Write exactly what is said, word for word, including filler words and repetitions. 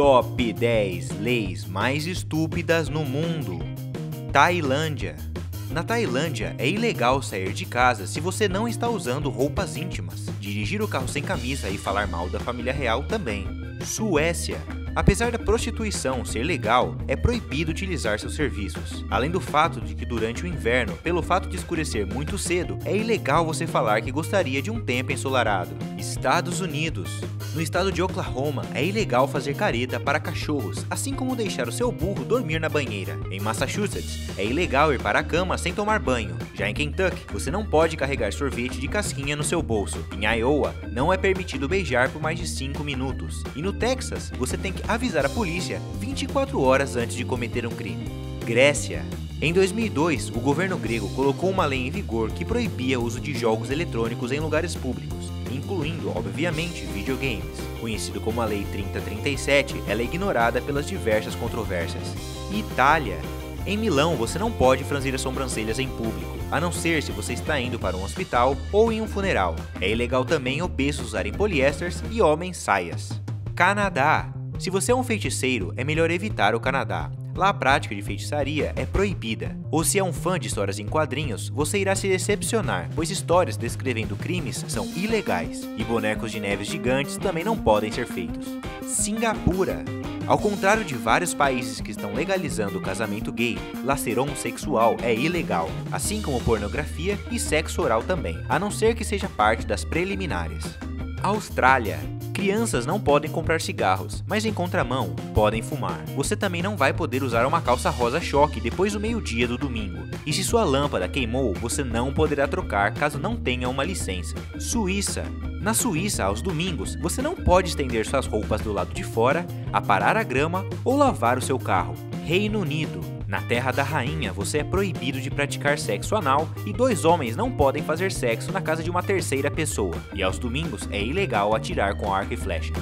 Top dez leis mais estúpidas no mundo. Tailândia. Na Tailândia, é ilegal sair de casa se você não está usando roupas íntimas, dirigir o carro sem camisa e falar mal da família real também. Suécia. Apesar da prostituição ser legal, é proibido utilizar seus serviços. Além do fato de que durante o inverno, pelo fato de escurecer muito cedo, é ilegal você falar que gostaria de um tempo ensolarado. Estados Unidos. No estado de Oklahoma, é ilegal fazer careta para cachorros, assim como deixar o seu burro dormir na banheira. Em Massachusetts, é ilegal ir para a cama sem tomar banho. Já em Kentucky, você não pode carregar sorvete de casquinha no seu bolso. Em Iowa, não é permitido beijar por mais de cinco minutos. E no Texas, você tem que avisar a polícia vinte e quatro horas antes de cometer um crime. Grécia. Em dois mil e dois, o governo grego colocou uma lei em vigor que proibia o uso de jogos eletrônicos em lugares públicos, incluindo, obviamente, videogames. Conhecido como a Lei trinta e trinta e sete, ela é ignorada pelas diversas controvérsias. Itália. Em Milão, você não pode franzir as sobrancelhas em público, a não ser se você está indo para um hospital ou em um funeral. É ilegal também obesos usarem poliésteres e homens saias. Canadá. Se você é um feiticeiro, é melhor evitar o Canadá. Lá a prática de feitiçaria é proibida. Ou se é um fã de histórias em quadrinhos, você irá se decepcionar, pois histórias descrevendo crimes são ilegais. E bonecos de neves gigantes também não podem ser feitos. Singapura. Ao contrário de vários países que estão legalizando o casamento gay, laceron sexual é ilegal, assim como pornografia e sexo oral também, a não ser que seja parte das preliminares. Austrália. Crianças não podem comprar cigarros, mas em contramão, podem fumar. Você também não vai poder usar uma calça rosa choque depois do meio-dia do domingo. E se sua lâmpada queimou, você não poderá trocar caso não tenha uma licença. Suíça. Na Suíça, aos domingos, você não pode estender suas roupas do lado de fora, aparar a grama ou lavar o seu carro. Reino Unido. Na Terra da Rainha, você é proibido de praticar sexo anal e dois homens não podem fazer sexo na casa de uma terceira pessoa. E aos domingos é ilegal atirar com arco e flecha.